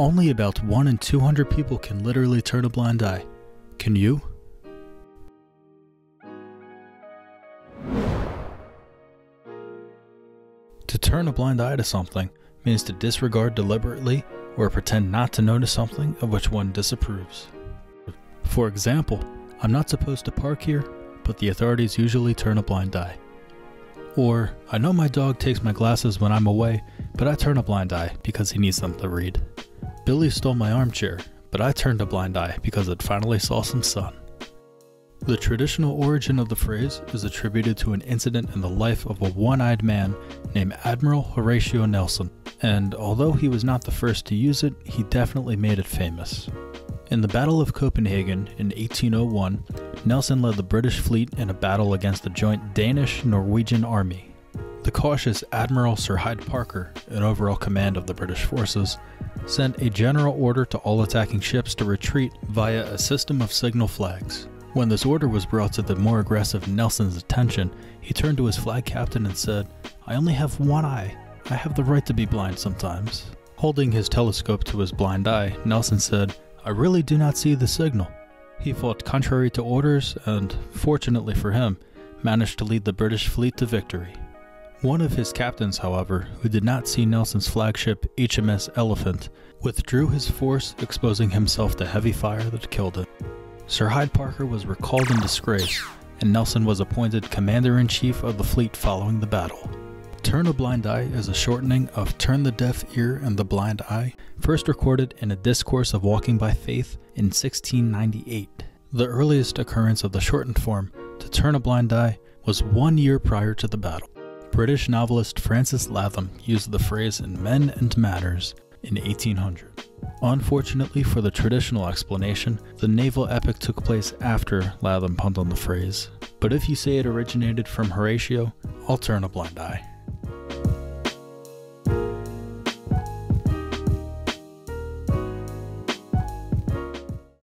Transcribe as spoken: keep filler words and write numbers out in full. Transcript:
only about one in two hundred people can literally turn a blind eye. Can you? To turn a blind eye to something means to disregard deliberately or pretend not to notice something of which one disapproves. For example, I'm not supposed to park here, but the authorities usually turn a blind eye. Or, I know my dog takes my glasses when I'm away, but I turn a blind eye because he needs them to read. Billy stole my armchair, but I turned a blind eye because it finally saw some sun. The traditional origin of the phrase is attributed to an incident in the life of a one-eyed man named Admiral Horatio Nelson, and although he was not the first to use it, he definitely made it famous. In the Battle of Copenhagen in eighteen oh one, Nelson led the British fleet in a battle against the joint Danish-Norwegian army. The cautious Admiral Sir Hyde Parker, in overall command of the British forces, sent a general order to all attacking ships to retreat via a system of signal flags. When this order was brought to the more aggressive Nelson's attention, he turned to his flag captain and said, "I only have one eye. I have the right to be blind sometimes." Holding his telescope to his blind eye, Nelson said, "I really do not see the signal." He fought contrary to orders and, fortunately for him, managed to lead the British fleet to victory. One of his captains, however, who did not see Nelson's flagship H M S Elephant, withdrew his force, exposing himself to heavy fire that killed him. Sir Hyde Parker was recalled in disgrace, and Nelson was appointed Commander-in-Chief of the fleet following the battle. Turn a blind eye is a shortening of turn the deaf ear and the blind eye, first recorded in a discourse of Walking by Faith in sixteen ninety-eight. The earliest occurrence of the shortened form, to turn a blind eye, was one year prior to the battle. British novelist Francis Latham used the phrase in Men and Matters in eighteen hundred. Unfortunately for the traditional explanation, the naval epic took place after Latham punned on the phrase, but if you say it originated from Horatio, I'll turn a blind eye.